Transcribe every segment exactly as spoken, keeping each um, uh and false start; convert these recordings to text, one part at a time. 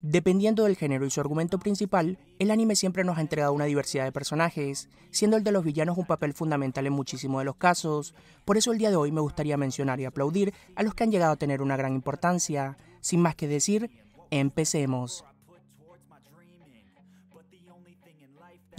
Dependiendo del género y su argumento principal, el anime siempre nos ha entregado una diversidad de personajes, siendo el de los villanos un papel fundamental en muchísimos de los casos. Por eso el día de hoy me gustaría mencionar y aplaudir a los que han llegado a tener una gran importancia. Sin más que decir, empecemos.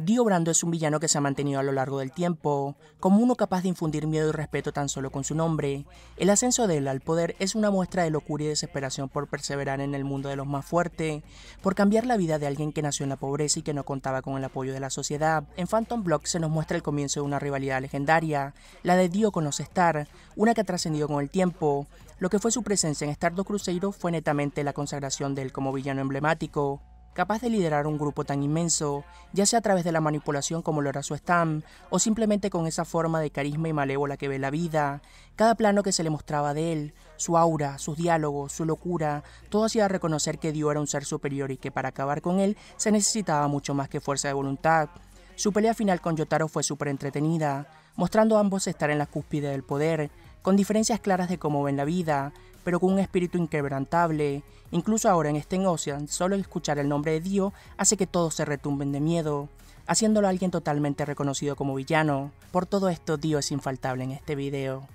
Dio Brando es un villano que se ha mantenido a lo largo del tiempo, como uno capaz de infundir miedo y respeto tan solo con su nombre. El ascenso de él al poder es una muestra de locura y desesperación por perseverar en el mundo de los más fuertes, por cambiar la vida de alguien que nació en la pobreza y que no contaba con el apoyo de la sociedad. En Phantom Block se nos muestra el comienzo de una rivalidad legendaria, la de Dio con los Star, una que ha trascendido con el tiempo. Lo que fue su presencia en Stardust Crusaders fue netamente la consagración de él como villano emblemático, capaz de liderar un grupo tan inmenso, ya sea a través de la manipulación como lo era su stand, o simplemente con esa forma de carisma y malévola que ve la vida. Cada plano que se le mostraba de él, su aura, sus diálogos, su locura, todo hacía reconocer que Dio era un ser superior y que para acabar con él se necesitaba mucho más que fuerza de voluntad. Su pelea final con Jotaro fue súper entretenida, mostrando a ambos estar en la cúspide del poder, con diferencias claras de cómo ven la vida, pero con un espíritu inquebrantable. Incluso ahora en este Ocean, solo escuchar el nombre de Dio hace que todos se retumben de miedo, haciéndolo a alguien totalmente reconocido como villano. Por todo esto, Dio es infaltable en este video.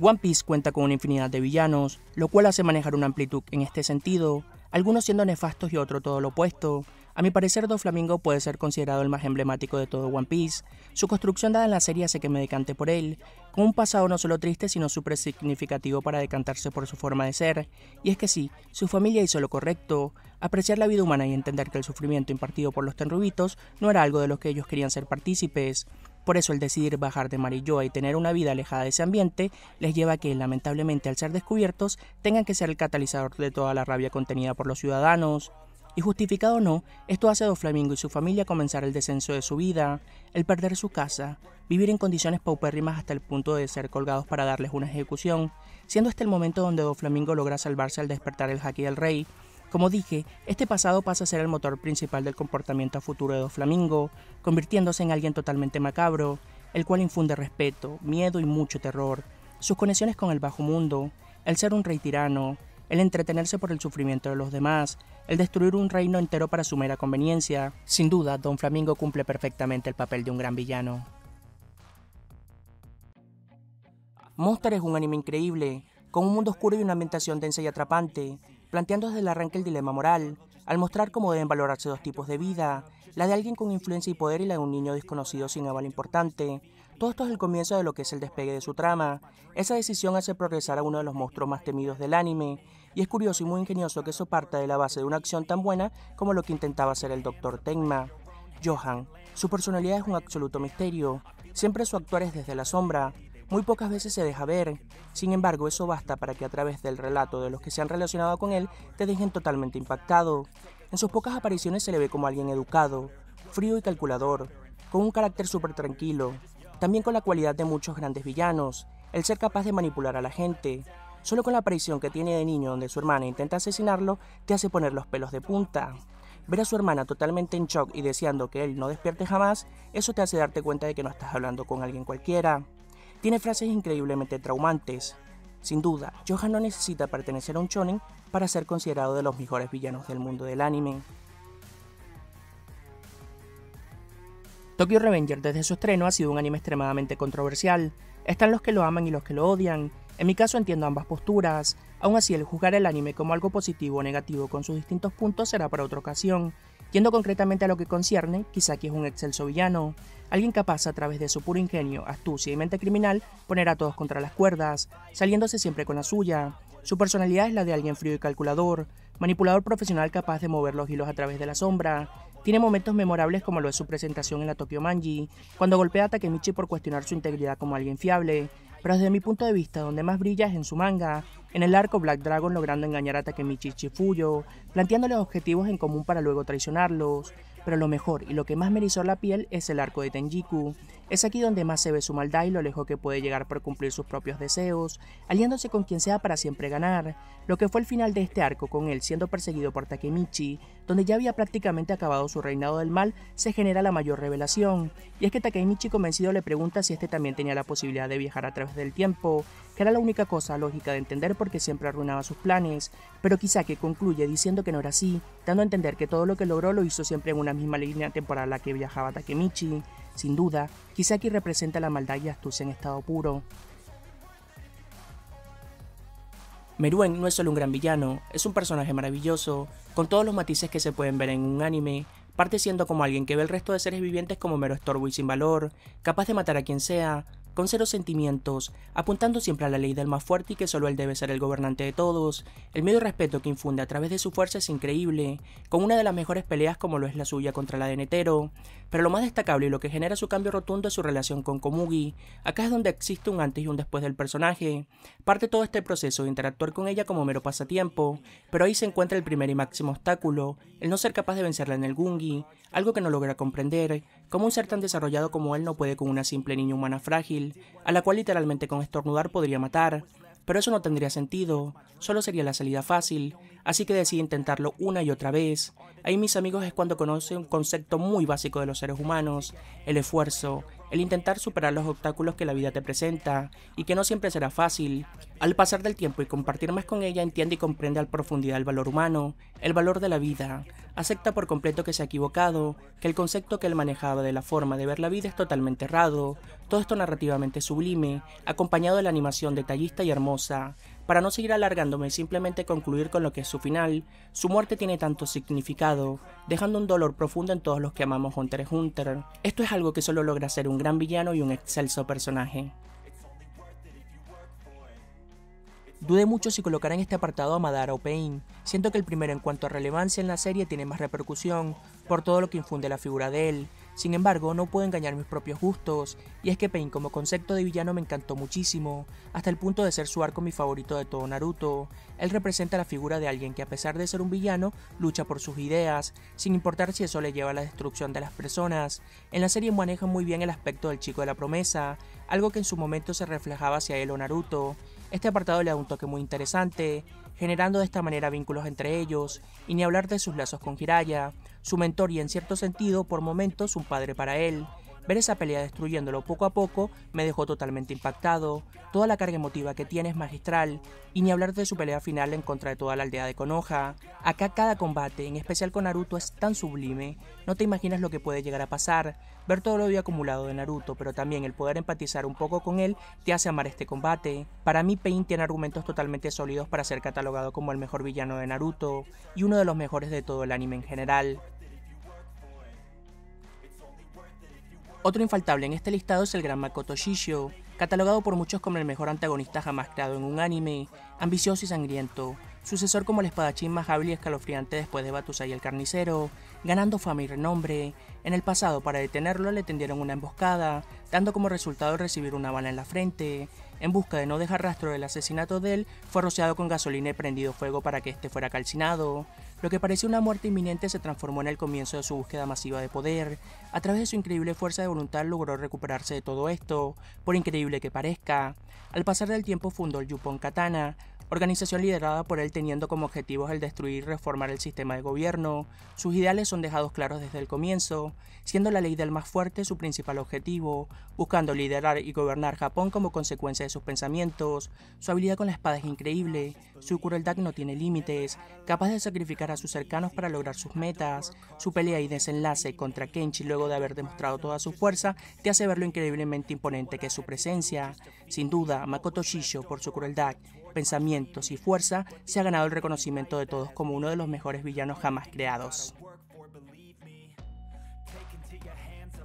One Piece cuenta con una infinidad de villanos, lo cual hace manejar una amplitud en este sentido, algunos siendo nefastos y otros todo lo opuesto. A mi parecer, Doflamingo puede ser considerado el más emblemático de todo One Piece. Su construcción dada en la serie hace que me decante por él, con un pasado no solo triste sino súper significativo para decantarse por su forma de ser. Y es que sí, su familia hizo lo correcto, apreciar la vida humana y entender que el sufrimiento impartido por los Tenryubitos no era algo de lo que ellos querían ser partícipes. Por eso el decidir bajar de Mary Joa y tener una vida alejada de ese ambiente les lleva a que, lamentablemente al ser descubiertos, tengan que ser el catalizador de toda la rabia contenida por los ciudadanos. Y justificado o no, esto hace a Doflamingo y su familia comenzar el descenso de su vida, el perder su casa, vivir en condiciones paupérrimas hasta el punto de ser colgados para darles una ejecución, siendo este el momento donde Doflamingo logra salvarse al despertar el haki del rey. Como dije, este pasado pasa a ser el motor principal del comportamiento a futuro de Doflamingo, convirtiéndose en alguien totalmente macabro, el cual infunde respeto, miedo y mucho terror. Sus conexiones con el bajo mundo, el ser un rey tirano, el entretenerse por el sufrimiento de los demás, el destruir un reino entero para su mera conveniencia. Sin duda, Doflamingo cumple perfectamente el papel de un gran villano. Monster es un anime increíble, con un mundo oscuro y una ambientación densa y atrapante, planteando desde el arranque el dilema moral, al mostrar cómo deben valorarse dos tipos de vida, la de alguien con influencia y poder y la de un niño desconocido sin aval importante. Todo esto es el comienzo de lo que es el despegue de su trama. Esa decisión hace progresar a uno de los monstruos más temidos del anime, y es curioso y muy ingenioso que eso parta de la base de una acción tan buena como lo que intentaba hacer el doctor Tenma. Johan, su personalidad es un absoluto misterio, siempre su actuar es desde la sombra, muy pocas veces se deja ver. Sin embargo, eso basta para que a través del relato de los que se han relacionado con él te dejen totalmente impactado. En sus pocas apariciones se le ve como alguien educado, frío y calculador, con un carácter súper tranquilo, también con la cualidad de muchos grandes villanos, el ser capaz de manipular a la gente. Solo con la aparición que tiene de niño donde su hermana intenta asesinarlo te hace poner los pelos de punta. Ver a su hermana totalmente en shock y deseando que él no despierte jamás, eso te hace darte cuenta de que no estás hablando con alguien cualquiera. Tiene frases increíblemente traumantes. Sin duda, Johan no necesita pertenecer a un shonen para ser considerado de los mejores villanos del mundo del anime. Tokyo Revengers desde su estreno ha sido un anime extremadamente controversial. Están los que lo aman y los que lo odian. En mi caso entiendo ambas posturas. Aún así, el juzgar el anime como algo positivo o negativo con sus distintos puntos será para otra ocasión. Yendo concretamente a lo que concierne, Kisaki es un excelso villano, alguien capaz a través de su puro ingenio, astucia y mente criminal poner a todos contra las cuerdas, saliéndose siempre con la suya. Su personalidad es la de alguien frío y calculador, manipulador profesional capaz de mover los hilos a través de la sombra. Tiene momentos memorables como lo es su presentación en la Tokyo Manji, cuando golpea a Takemichi por cuestionar su integridad como alguien fiable. Pero desde mi punto de vista, donde más brilla es en su manga, en el arco Black Dragon logrando engañar a Takemichi y Chifuyo, planteándoles objetivos en común para luego traicionarlos. Pero lo mejor y lo que más me erizó la piel es el arco de Tenjiku. Es aquí donde más se ve su maldad y lo lejos que puede llegar por cumplir sus propios deseos, aliándose con quien sea para siempre ganar. Lo que fue el final de este arco con él siendo perseguido por Takemichi, donde ya había prácticamente acabado su reinado del mal, se genera la mayor revelación. Y es que Takemichi convencido le pregunta si este también tenía la posibilidad de viajar a través del tiempo, que era la única cosa lógica de entender porque siempre arruinaba sus planes, pero Kisaki concluye diciendo que no era así, dando a entender que todo lo que logró lo hizo siempre en una misma línea temporal a la que viajaba Takemichi. Sin duda, Kisaki representa la maldad y astucia en estado puro. Meruem no es solo un gran villano, es un personaje maravilloso, con todos los matices que se pueden ver en un anime, parte siendo como alguien que ve el resto de seres vivientes como mero estorbo y sin valor, capaz de matar a quien sea, con cero sentimientos, apuntando siempre a la ley del más fuerte y que solo él debe ser el gobernante de todos. El miedo y respeto que infunde a través de su fuerza es increíble, con una de las mejores peleas como lo es la suya contra la de Netero, pero lo más destacable y lo que genera su cambio rotundo es su relación con Komugi. Acá es donde existe un antes y un después del personaje, parte todo este proceso de interactuar con ella como mero pasatiempo, pero ahí se encuentra el primer y máximo obstáculo, el no ser capaz de vencerla en el Gungi, algo que no logra comprender, cómo un ser tan desarrollado como él no puede con una simple niña humana frágil, a la cual literalmente con estornudar podría matar, pero eso no tendría sentido, solo sería la salida fácil, así que decidí intentarlo una y otra vez. Ahí, mis amigos, es cuando conoce un concepto muy básico de los seres humanos, el esfuerzo, el intentar superar los obstáculos que la vida te presenta, y que no siempre será fácil. Al pasar del tiempo y compartir más con ella, entiende y comprende a profundidad el valor humano, el valor de la vida. Acepta por completo que se ha equivocado, que el concepto que él manejaba de la forma de ver la vida es totalmente errado. Todo esto narrativamente sublime, acompañado de la animación detallista y hermosa. Para no seguir alargándome y simplemente concluir con lo que es su final, su muerte tiene tanto significado, dejando un dolor profundo en todos los que amamos Hunter x Hunter. Esto es algo que solo logra ser un gran villano y un excelso personaje. Dudé mucho si colocar en este apartado a Madara o Pain, siento que el primero en cuanto a relevancia en la serie tiene más repercusión, por todo lo que infunde la figura de él. Sin embargo, no puedo engañar mis propios gustos, y es que Pain como concepto de villano me encantó muchísimo, hasta el punto de ser su arco mi favorito de todo Naruto. Él representa la figura de alguien que a pesar de ser un villano, lucha por sus ideas, sin importar si eso le lleva a la destrucción de las personas. En la serie maneja muy bien el aspecto del chico de la promesa, algo que en su momento se reflejaba hacia él o Naruto. Este apartado le da un toque muy interesante, generando de esta manera vínculos entre ellos, y ni hablar de sus lazos con Jiraiya, su mentor y en cierto sentido por momentos un padre para él. Ver esa pelea destruyéndolo poco a poco me dejó totalmente impactado, toda la carga emotiva que tiene es magistral, y ni hablar de su pelea final en contra de toda la aldea de Konoha. Acá cada combate, en especial con Naruto, es tan sublime, no te imaginas lo que puede llegar a pasar. Ver todo lo que había acumulado de Naruto, pero también el poder empatizar un poco con él, te hace amar este combate. Para mí Pain tiene argumentos totalmente sólidos para ser catalogado como el mejor villano de Naruto, y uno de los mejores de todo el anime en general. Otro infaltable en este listado es el gran Makoto Shishio, catalogado por muchos como el mejor antagonista jamás creado en un anime, ambicioso y sangriento, sucesor como el espadachín más hábil y escalofriante después de Batusai el carnicero, ganando fama y renombre. En el pasado, para detenerlo le tendieron una emboscada, dando como resultado recibir una bala en la frente. En busca de no dejar rastro del asesinato de él, fue rociado con gasolina y prendido fuego para que este fuera calcinado. Lo que parecía una muerte inminente se transformó en el comienzo de su búsqueda masiva de poder. A través de su increíble fuerza de voluntad logró recuperarse de todo esto, por increíble que parezca. Al pasar del tiempo fundó el Yupon Katana, organización liderada por él teniendo como objetivos el destruir y reformar el sistema de gobierno. Sus ideales son dejados claros desde el comienzo, siendo la ley del más fuerte su principal objetivo, buscando liderar y gobernar Japón como consecuencia de sus pensamientos. Su habilidad con la espada es increíble, su crueldad no tiene límites, capaz de sacrificar a sus cercanos para lograr sus metas. Su pelea y desenlace contra Kenchi luego de haber demostrado toda su fuerza te hace ver lo increíblemente imponente que es su presencia. Sin duda, Makoto Shishio por su crueldad, pensamientos y fuerza, se ha ganado el reconocimiento de todos como uno de los mejores villanos jamás creados.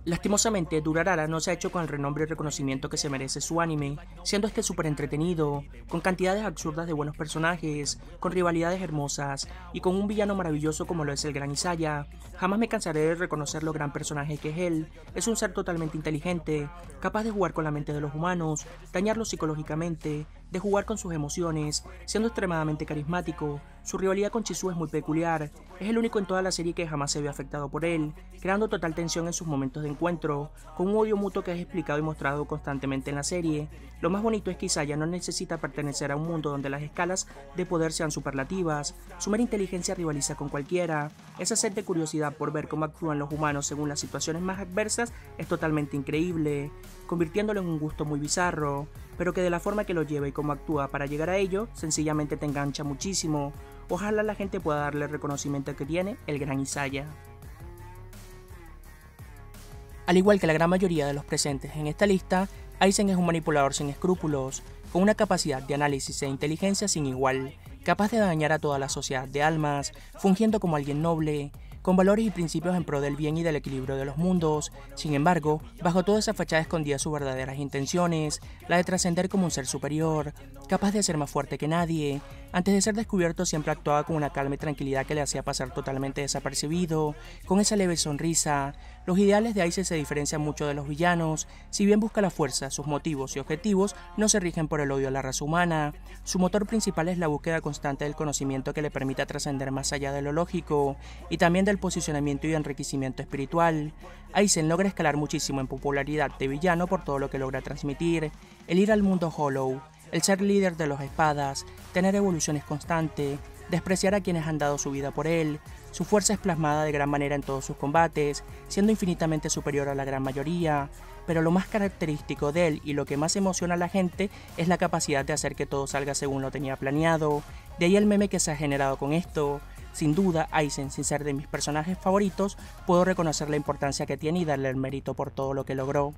Lastimosamente, Durarara no se ha hecho con el renombre y reconocimiento que se merece su anime, siendo este súper entretenido, con cantidades absurdas de buenos personajes, con rivalidades hermosas, y con un villano maravilloso como lo es el gran Izaya. Jamás me cansaré de reconocer lo gran personaje que es él. Es un ser totalmente inteligente, capaz de jugar con la mente de los humanos, dañarlos psicológicamente, de jugar con sus emociones, siendo extremadamente carismático. Su rivalidad con Chifuyo es muy peculiar, es el único en toda la serie que jamás se ve afectado por él, creando total tensión en sus momentos de encuentro, con un odio mutuo que es explicado y mostrado constantemente en la serie. Lo más bonito es que Izaya no necesita pertenecer a un mundo donde las escalas de poder sean superlativas, su mera inteligencia rivaliza con cualquiera. Esa sed de curiosidad por ver cómo actúan los humanos según las situaciones más adversas es totalmente increíble, convirtiéndolo en un gusto muy bizarro. pero que de la forma que lo lleva y cómo actúa para llegar a ello, sencillamente te engancha muchísimo. Ojalá la gente pueda darle el reconocimiento que tiene el gran Izaya. Al igual que la gran mayoría de los presentes en esta lista, Aizen es un manipulador sin escrúpulos, con una capacidad de análisis e inteligencia sin igual, capaz de dañar a toda la sociedad de almas, fungiendo como alguien noble, con valores y principios en pro del bien y del equilibrio de los mundos. Sin embargo, bajo toda esa fachada escondía sus verdaderas intenciones, la de trascender como un ser superior, capaz de ser más fuerte que nadie. Antes de ser descubierto siempre actuaba con una calma y tranquilidad que le hacía pasar totalmente desapercibido, con esa leve sonrisa. Los ideales de Aizen se diferencian mucho de los villanos, si bien busca la fuerza, sus motivos y objetivos no se rigen por el odio a la raza humana. Su motor principal es la búsqueda constante del conocimiento que le permita trascender más allá de lo lógico, y también del posicionamiento y enriquecimiento espiritual. Aizen logra escalar muchísimo en popularidad de villano por todo lo que logra transmitir: el ir al mundo Hollow, el ser líder de los espadas, tener evoluciones constantes, despreciar a quienes han dado su vida por él. Su fuerza es plasmada de gran manera en todos sus combates, siendo infinitamente superior a la gran mayoría, pero lo más característico de él y lo que más emociona a la gente es la capacidad de hacer que todo salga según lo tenía planeado, de ahí el meme que se ha generado con esto. Sin duda, Aizen, sin ser de mis personajes favoritos, puedo reconocer la importancia que tiene y darle el mérito por todo lo que logró.